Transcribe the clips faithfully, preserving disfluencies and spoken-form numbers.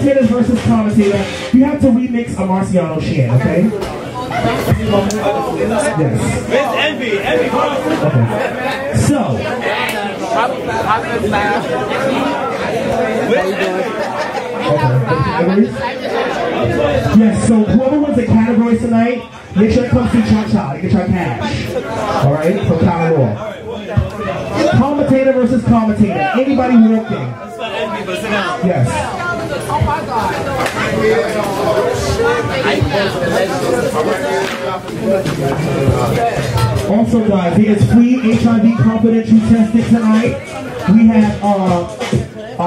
Spectators versus commentator. You have to remix a Marciano Shan, okay? Yes. It's Envy. Envy, come on. Okay. So. Okay. Yes, so whoever wins the category tonight, make sure it comes to Cha Cha to get your cash. Alright? From Count the Wall. Commentator versus commentator. Anybody working? Yes. Oh my God. Also, guys, he is free H I V confidential tested tonight. We have uh, uh,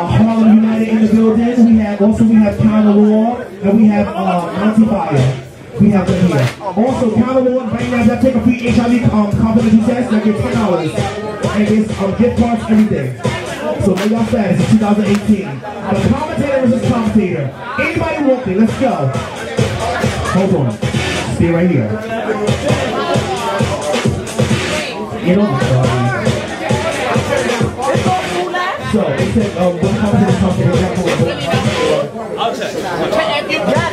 Harlem United in the building. We have also we have Count the Wall, and we have uh, Monty Fire. We have them here. Also, Count the Wall, right now, that take a free H I V um, confidential test. That gets ten dollars, and it's um, gift cards, everything. So know y'all fast, it's two thousand eighteen. The commentator versus commentator. Anybody walking, let's go. Hold on. Stay right here. You know, um, so, it said, um, the commentator commentator. I'll check. And if you got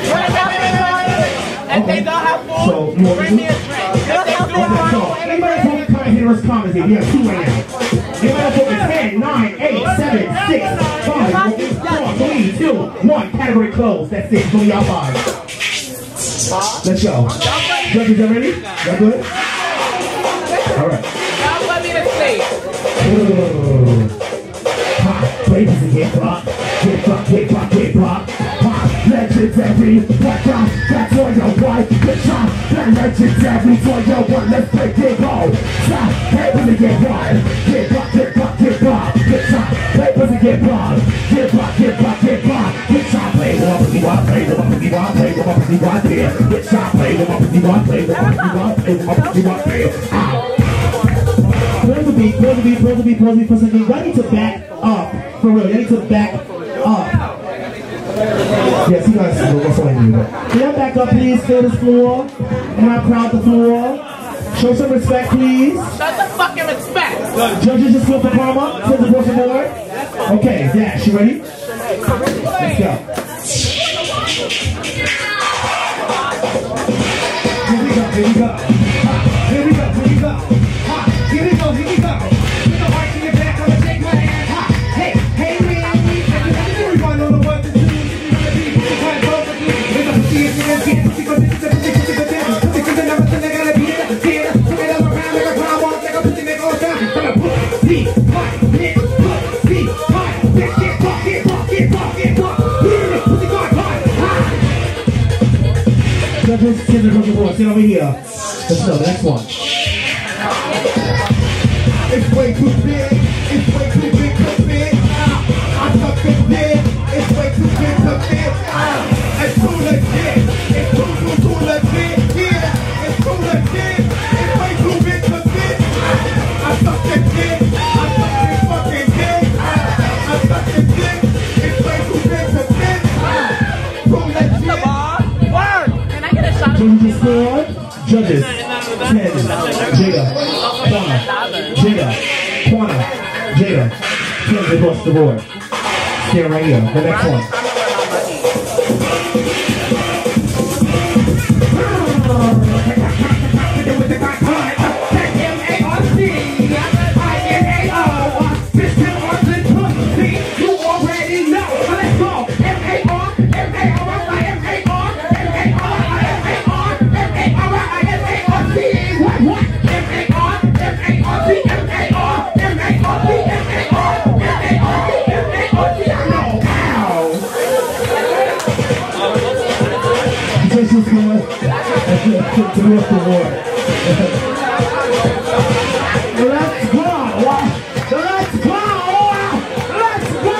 and they don't have food, so, bring me a drink. Okay, so, anybody walking commentator versus commentator. We have two right now. Give us over ten, nine, eight, seven, six, five, four, three, two, one. Category closed. That's it. Go y'all five. Let's go. Judges, y'all ready? Y'all good? Alright. Y'all want me to sleep. Pop, babies and hip hop. Hip hop, hip hop, hip hop. Pop, legendary. Watch out, that's all your wife. Good job, that legendary for your one. Let's break it all. Stop, babies and hip hop. Hip hop. Get robbed, get robbed, get robbed, get robbed. Bitch, I play the wapiti wap, play the wapiti wap, play the wapiti wap there. Bitch, I play the wapiti wap, play the wapiti wap, play the wapiti wap there. Close the beat, close the beat, close the beat, close the beat, close the beat. Y'all need to back up, for real. Y'all need to back up. Yes, you guys see what's on you. Y'all back up, please. Fill this floor. Am I proud the floor? Show some respect, please. Show some fucking respect. Judges, just flip the palm up, flip the board. Okay, Dash, you ready? Let's go. Here we go, here we go. Here we go, here we go. Here we go, here we go. Put the heart in your back, I'ma shake my hand. Hey, hey, man, everyone on the one to two. You wanna be with the right both of you. If I see it, you're gonna get it. Because it's a particular thing. Because the number thing, I gotta be there. Here, put it up around like a clown walk, like a pussy, make all time. I'm gonna put the heart in your back. Judges, kids across the board, sit over here. Let's go, next one. It's way too big, it's way too big to fit. I suck it big, it's way too big to fit. It's too legit, it's too, too, too legit. Yeah, it's too legit, it's way too big to fit. I suck it big, I suck it fucking big. I suck it big, it's way too big to fit. Too legit. Judges scored. Judges. Ted. Jada. Donna. Jada. Quana. Jada. Jada across the board. Stay right here. The next one. You already know. Let's go. M A R. M A R. Let's go! Let's go! Let's go!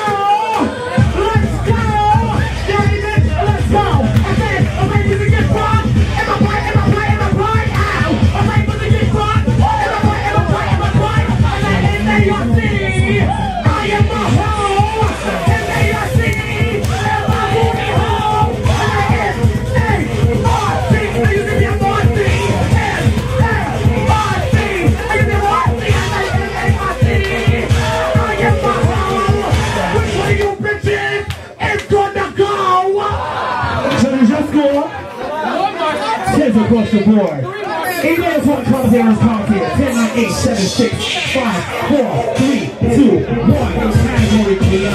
Let's go! Let's go! Dirty bitch, let's go! I said, I'm ready to get robbed. Am I right? Am I right? Am I right? Ow! I'm ready to get robbed. Am I right? Am I right? Am I right? I'm not in New York City. I am a hoe. In New York City, am I booty hoe? I am a hoe. Are you gonna be a boss? the board. Eight minutes on the clock here on call here. ten, nine, eight, seven, six, five, four, three, two, one. It's category K O.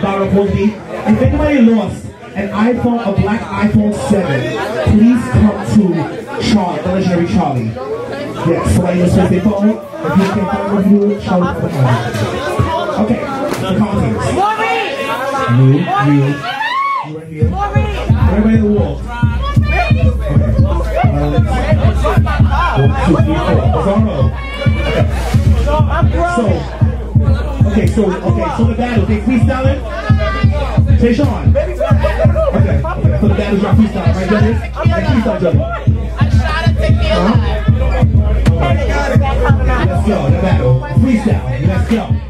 Battle point B. If anybody lost an iPhone, a black iPhone seven, please come to Charlie, the legendary Charlie. Yes, somebody just wants their phone. If you can find with you, Charlie, put on. Okay, the call here. You, you, you right here. Everybody in the wall. So, okay, so, okay, so the battle, they freestyling? Tayshawn. Okay, so the battle is your freestyle, right, judges? They freestyle, judges. I'm trying to take the other. Let's go, the battle. Freestyle, let's go.